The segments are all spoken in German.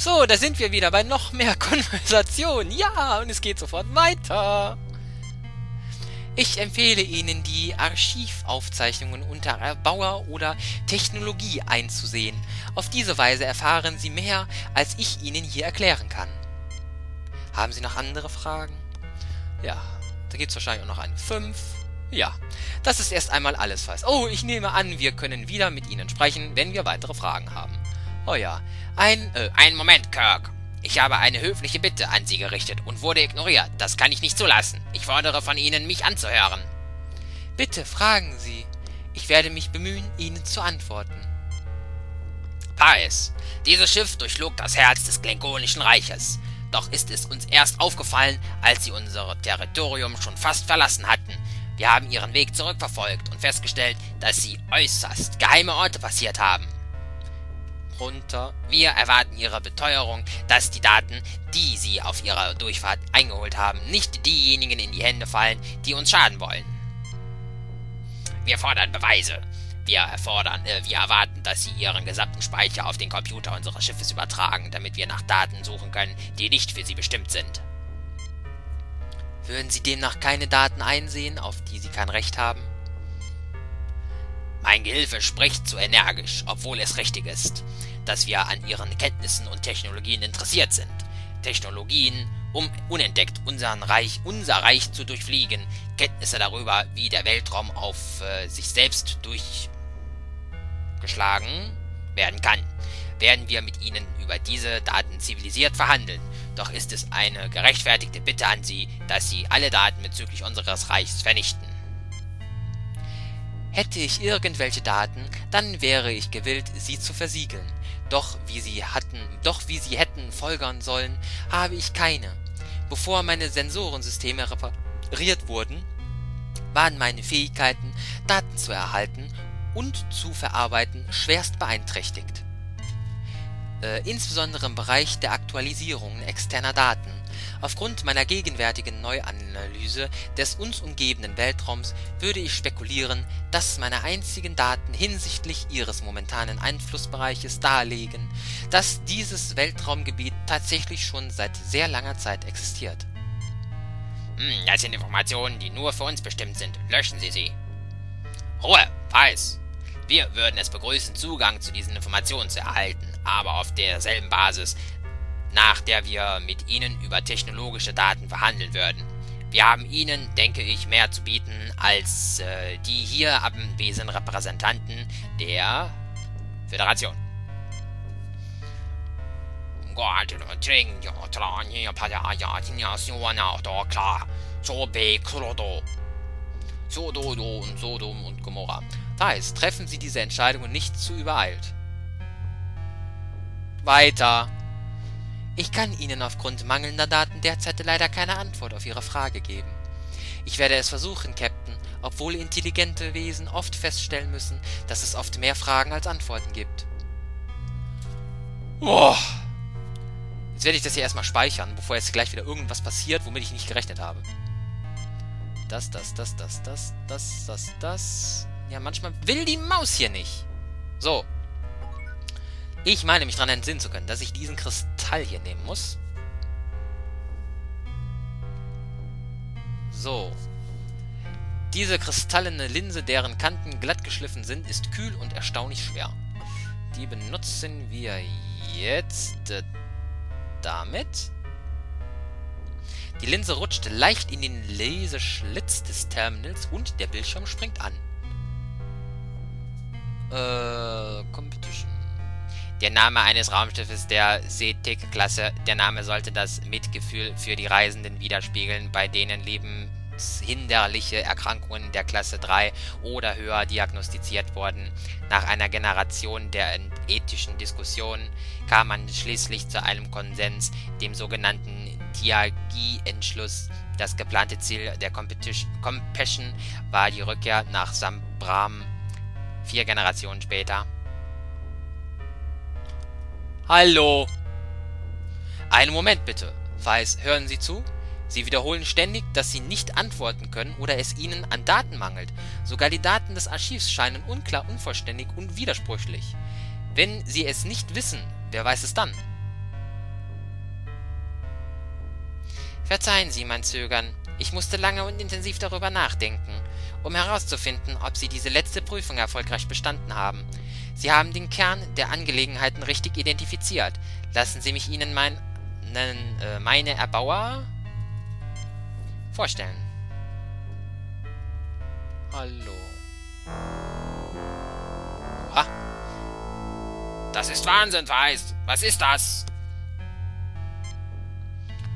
So, da sind wir wieder bei noch mehr Konversation. Ja, und es geht sofort weiter. Ich empfehle Ihnen, die Archivaufzeichnungen unter Erbauer oder Technologie einzusehen. Auf diese Weise erfahren Sie mehr, als ich Ihnen hier erklären kann. Haben Sie noch andere Fragen? Ja, da gibt es wahrscheinlich auch noch eine 5. Ja, das ist erst einmal alles fast. Oh, ich nehme an, wir können wieder mit Ihnen sprechen, wenn wir weitere Fragen haben. Oh ja, ein Moment, Kirk. Ich habe eine höfliche Bitte an Sie gerichtet und wurde ignoriert. Das kann ich nicht zulassen. Ich fordere von Ihnen, mich anzuhören. Bitte fragen Sie. Ich werde mich bemühen, Ihnen zu antworten. Phays, dieses Schiff durchschlug das Herz des Klingonischen Reiches. Doch ist es uns erst aufgefallen, als Sie unser Territorium schon fast verlassen hatten. Wir haben Ihren Weg zurückverfolgt und festgestellt, dass Sie äußerst geheime Orte passiert haben. Runter. Wir erwarten Ihre Beteuerung, dass die Daten, die Sie auf Ihrer Durchfahrt eingeholt haben, nicht diejenigen in die Hände fallen, die uns schaden wollen. Wir fordern Beweise. Wir erwarten, dass Sie Ihren gesamten Speicher auf den Computer unseres Schiffes übertragen, damit wir nach Daten suchen können, die nicht für Sie bestimmt sind. Würden Sie demnach keine Daten einsehen, auf die Sie kein Recht haben? Mein Gehilfe spricht zu energisch, obwohl es richtig ist, dass wir an Ihren Kenntnissen und Technologien interessiert sind. Technologien, um unentdeckt unser Reich zu durchfliegen, Kenntnisse darüber, wie der Weltraum auf sich selbst durchgeschlagen werden kann. Werden wir mit Ihnen über diese Daten zivilisiert verhandeln. Doch ist es eine gerechtfertigte Bitte an Sie, dass Sie alle Daten bezüglich unseres Reichs vernichten. Hätte ich irgendwelche Daten, dann wäre ich gewillt, sie zu versiegeln. Doch wie sie hätten folgern sollen, habe ich keine. Bevor meine Sensorensysteme repariert wurden, waren meine Fähigkeiten, Daten zu erhalten und zu verarbeiten, schwerst beeinträchtigt. Insbesondere im Bereich der Aktualisierung externer Daten. Aufgrund meiner gegenwärtigen Neuanalyse des uns umgebenden Weltraums würde ich spekulieren, dass meine einzigen Daten hinsichtlich ihres momentanen Einflussbereiches darlegen, dass dieses Weltraumgebiet tatsächlich schon seit sehr langer Zeit existiert. Das sind Informationen, die nur für uns bestimmt sind. Löschen Sie sie. Ruhe, Phays! Wir würden es begrüßen, Zugang zu diesen Informationen zu erhalten, aber auf derselben Basis, nach der wir mit Ihnen über technologische Daten verhandeln würden. Wir haben Ihnen, denke ich, mehr zu bieten als die hier anwesenden Repräsentanten der Föderation. Sodom und Gomorra. Phays, treffen Sie diese Entscheidungen nicht zu übereilt. Weiter. Ich kann Ihnen aufgrund mangelnder Daten derzeit leider keine Antwort auf Ihre Frage geben. Ich werde es versuchen, Captain, obwohl intelligente Wesen oft feststellen müssen, dass es oft mehr Fragen als Antworten gibt. Boah. Jetzt werde ich das hier erstmal speichern, bevor jetzt gleich wieder irgendwas passiert, womit ich nicht gerechnet habe. Das. Ja, manchmal will die Maus hier nicht. So. Ich meine, mich daran entsinnen zu können, dass ich diesen Kristall hier nehmen muss. So. Diese kristallene Linse, deren Kanten glatt geschliffen sind, ist kühl und erstaunlich schwer. Die benutzen wir jetzt damit. Die Linse rutscht leicht in den Laserschlitz des Terminals und der Bildschirm springt an. Competition. Der Name eines Raumschiffes der Sethik-Klasse. Der Name sollte das Mitgefühl für die Reisenden widerspiegeln, bei denen lebenshinderliche Erkrankungen der Klasse 3 oder höher diagnostiziert wurden. Nach einer Generation der ethischen Diskussionen kam man schließlich zu einem Konsens, dem sogenannten Diagie-Entschluss. Das geplante Ziel der Compassion war die Rückkehr nach Sambram 4 Generationen später. Hallo! Einen Moment bitte. Phays, hören Sie zu? Sie wiederholen ständig, dass Sie nicht antworten können oder es Ihnen an Daten mangelt. Sogar die Daten des Archivs scheinen unklar, unvollständig und widersprüchlich. Wenn Sie es nicht wissen, wer weiß es dann? Verzeihen Sie mein Zögern. Ich musste lange und intensiv darüber nachdenken, um herauszufinden, ob Sie diese letzte Prüfung erfolgreich bestanden haben. Sie haben den Kern der Angelegenheiten richtig identifiziert. Lassen Sie mich Ihnen meine Erbauer vorstellen. Hallo. Ah. Das ist Wahnsinn, Phays! Was ist das?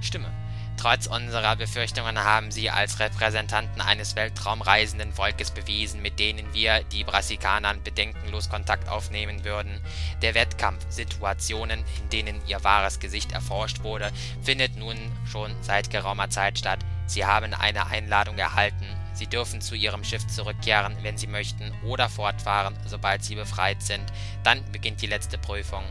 Stimme. Trotz unserer Befürchtungen haben Sie als Repräsentanten eines weltraumreisenden Volkes bewiesen, mit denen wir, die Brassikanern, bedenkenlos Kontakt aufnehmen würden. Der Wettkampf, Situationen, in denen Ihr wahres Gesicht erforscht wurde, findet nun schon seit geraumer Zeit statt. Sie haben eine Einladung erhalten. Sie dürfen zu Ihrem Schiff zurückkehren, wenn Sie möchten, oder fortfahren, sobald Sie befreit sind. Dann beginnt die letzte Prüfung.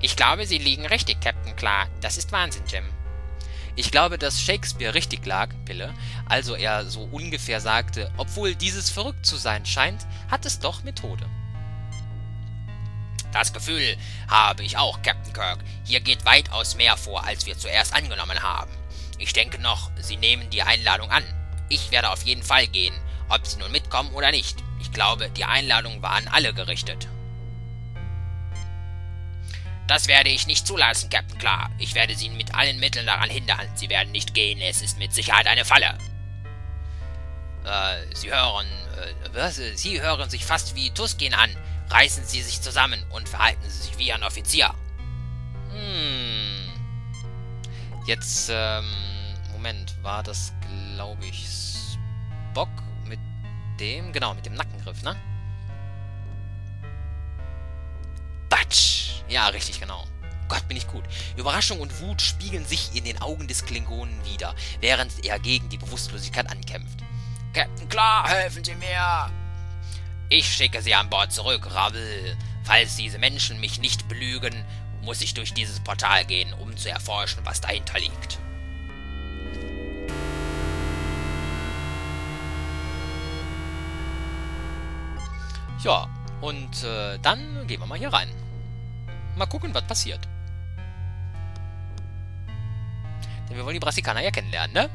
Ich glaube, Sie liegen richtig, Captain Clark. Das ist Wahnsinn, Jim. Ich glaube, dass Shakespeare richtig lag, Pille. Also er so ungefähr sagte, obwohl dieses verrückt zu sein scheint, hat es doch Methode. Das Gefühl habe ich auch, Captain Kirk. Hier geht weitaus mehr vor, als wir zuerst angenommen haben. Ich denke noch, Sie nehmen die Einladung an. Ich werde auf jeden Fall gehen, ob Sie nun mitkommen oder nicht. Ich glaube, die Einladung war an alle gerichtet. Das werde ich nicht zulassen, Captain Clark. Ich werde Sie mit allen Mitteln daran hindern. Sie werden nicht gehen, es ist mit Sicherheit eine Falle. Sie hören sich fast wie Tusken an. Reißen Sie sich zusammen und verhalten Sie sich wie ein Offizier. Jetzt, Moment, war das, glaube ich, Spock mit dem, genau, mit dem Nackengriff, ne? Batsch! Ja, richtig, genau. Gott, bin ich gut. Überraschung und Wut spiegeln sich in den Augen des Klingonen wider, während er gegen die Bewusstlosigkeit ankämpft. Captain Clark, helfen Sie mir! Ich schicke Sie an Bord zurück, Ravel. Falls diese Menschen mich nicht belügen, muss ich durch dieses Portal gehen, um zu erforschen, was dahinter liegt. Ja, und dann gehen wir mal hier rein. Mal gucken, was passiert. Denn wir wollen die Brassikaner ja kennenlernen, ne?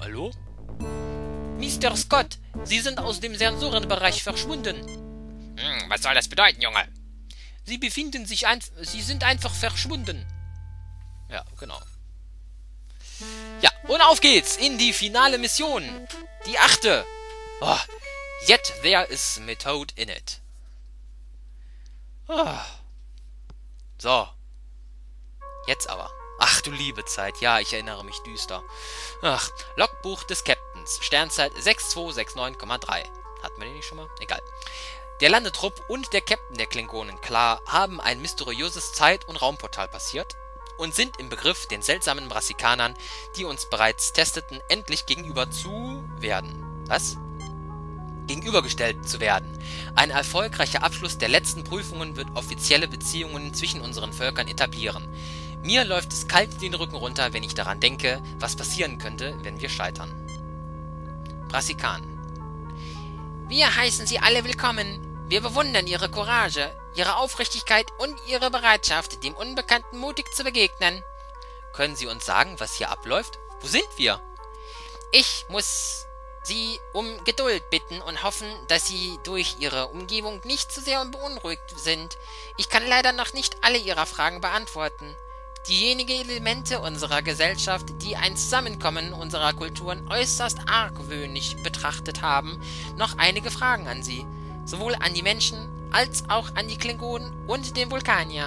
Hallo? Mr. Scott, Sie sind aus dem Sensorenbereich verschwunden. Was soll das bedeuten, Junge? Sie sind einfach verschwunden. Ja, genau. Ja, und auf geht's in die finale Mission. Die 8. Oh, yet there is method in it. Oh. So. Jetzt aber. Ach du liebe Zeit. Ja, ich erinnere mich düster. Ach, Logbuch des Captains. Sternzeit 6269,3. Hatten wir den nicht schon mal? Egal. Der Landetrupp und der Captain der Klingonen, klar, haben ein mysteriöses Zeit- und Raumportal passiert und sind im Begriff, den seltsamen Brassikanern, die uns bereits testeten, endlich gegenübergestellt zu werden. Ein erfolgreicher Abschluss der letzten Prüfungen wird offizielle Beziehungen zwischen unseren Völkern etablieren. Mir läuft es kalt den Rücken runter, wenn ich daran denke, was passieren könnte, wenn wir scheitern. Brassikaner. Wir heißen Sie alle willkommen. Wir bewundern Ihre Courage, Ihre Aufrichtigkeit und Ihre Bereitschaft, dem Unbekannten mutig zu begegnen. Können Sie uns sagen, was hier abläuft? Wo sind wir? Ich muss Sie um Geduld bitten und hoffen, dass Sie durch Ihre Umgebung nicht zu sehr beunruhigt sind. Ich kann leider noch nicht alle Ihrer Fragen beantworten. Diejenigen Elemente unserer Gesellschaft, die ein Zusammenkommen unserer Kulturen äußerst argwöhnisch betrachtet haben, noch einige Fragen an Sie, sowohl an die Menschen als auch an die Klingonen und den Vulkanier.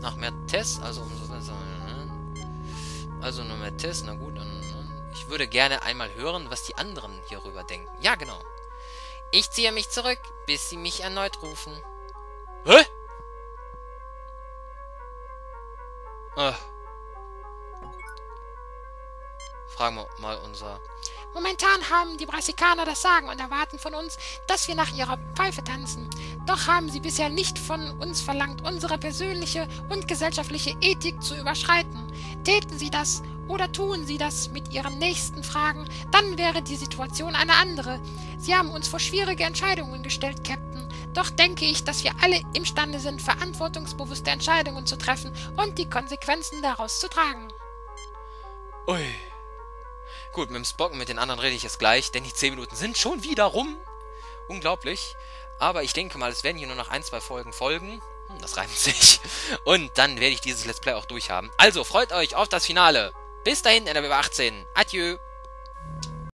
Nach mehr Tests, also nur mehr Tests, na gut. Ich würde gerne einmal hören, was die anderen hierüber denken. Ja, genau. Ich ziehe mich zurück, bis Sie mich erneut rufen. Hä? Fragen wir mal unser... Momentan haben die Brassikaner das Sagen und erwarten von uns, dass wir nach ihrer Pfeife tanzen. Doch haben sie bisher nicht von uns verlangt, unsere persönliche und gesellschaftliche Ethik zu überschreiten. Täten sie das oder tun sie das mit ihren nächsten Fragen, dann wäre die Situation eine andere. Sie haben uns vor schwierige Entscheidungen gestellt, Captain. Doch denke ich, dass wir alle imstande sind, verantwortungsbewusste Entscheidungen zu treffen und die Konsequenzen daraus zu tragen. Ui. Gut, mit dem Spock und mit den anderen rede ich jetzt gleich, denn die 10 Minuten sind schon wieder rum. Unglaublich. Aber ich denke mal, es werden hier nur noch 1-2 Folgen folgen. Das reimt sich. Und dann werde ich dieses Let's Play auch durchhaben. Also, freut euch auf das Finale. Bis dahin, NRW 18. Adieu.